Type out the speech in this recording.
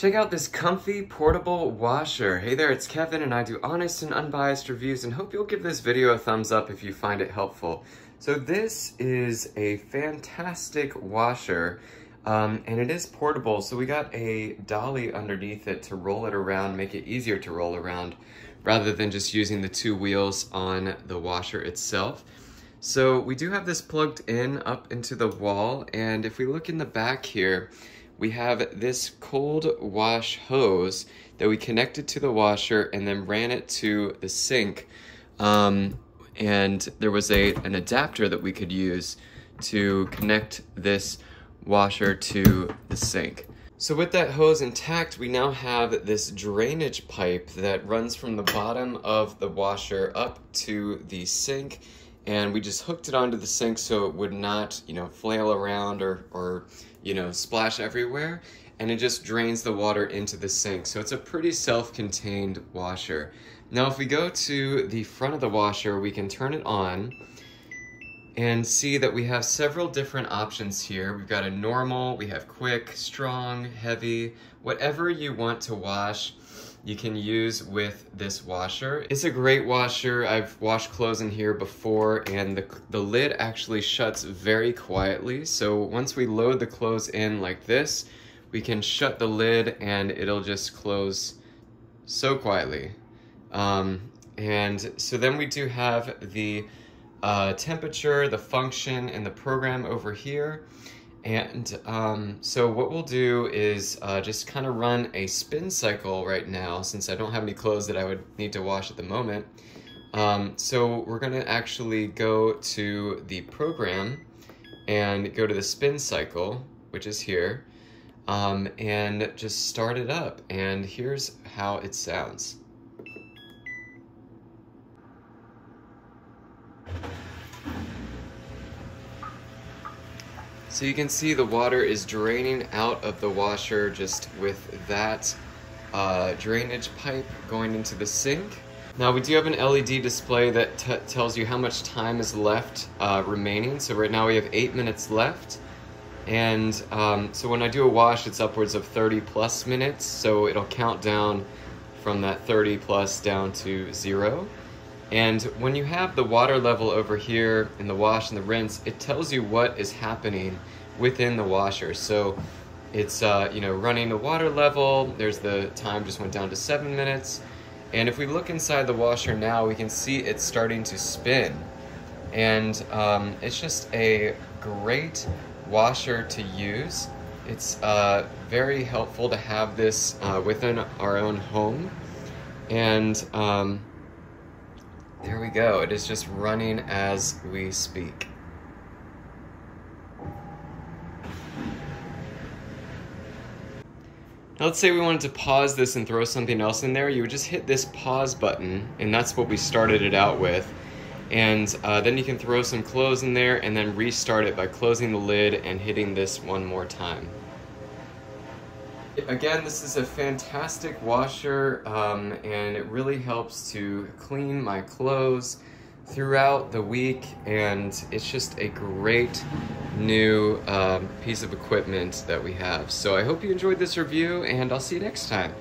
Check out this comfy portable washer. Hey there, it's Kevin and I do honest and unbiased reviews and hope you'll give this video a thumbs up if you find it helpful. So this is a fantastic washer and it is portable. So we got a dolly underneath it to roll it around, make it easier to roll around rather than just using the two wheels on the washer itself. So we do have this plugged in up into the wall, and if we look in the back here, we have this cold wash hose that we connected to the washer and then ran it to the sink. And there was an adapter that we could use to connect this washer to the sink. So with that hose intact, we now have this drainage pipe that runs from the bottom of the washer up to the sink. And we just hooked it onto the sink so it would not, flail around or splash everywhere. And it just drains the water into the sink. So it's a pretty self-contained washer. Now, if we go to the front of the washer, we can turn it on and see that we have several different options here. We've got a normal, we have quick, strong, heavy, whatever you want to wash. You can use with this washer. It's a great washer. I've washed clothes in here before, and the lid actually shuts very quietly. So once we load the clothes in like this, we can shut the lid and it'll just close so quietly. And so then we do have the temperature, the function, and the program over here. And so what we'll do is just kind of run a spin cycle right now, since I don't have any clothes that I would need to wash at the moment. So we're going to actually go to the program and go to the spin cycle, which is here, and just start it up. And here's how it sounds. So you can see the water is draining out of the washer just with that drainage pipe going into the sink. Now we do have an LED display that tells you how much time is left remaining. So right now we have 8 minutes left. And so when I do a wash, it's upwards of 30 plus minutes. So it'll count down from that 30 plus down to 0. And when you have the water level over here in the wash and the rinse, it tells you what is happening within the washer. So it's running the water level. There's the time just went down to 7 minutes. And if we look inside the washer now, we can see it's starting to spin. And it's just a great washer to use. It's very helpful to have this within our own home. And there we go. It is just running as we speak. Now let's say we wanted to pause this and throw something else in there. You would just hit this pause button, and that's what we started it out with. And then you can throw some clothes in there and then restart it by closing the lid and hitting this one more time. Again, this is a fantastic washer, and it really helps to clean my clothes throughout the week, and it's just a great new piece of equipment that we have. So I hope you enjoyed this review, and I'll see you next time.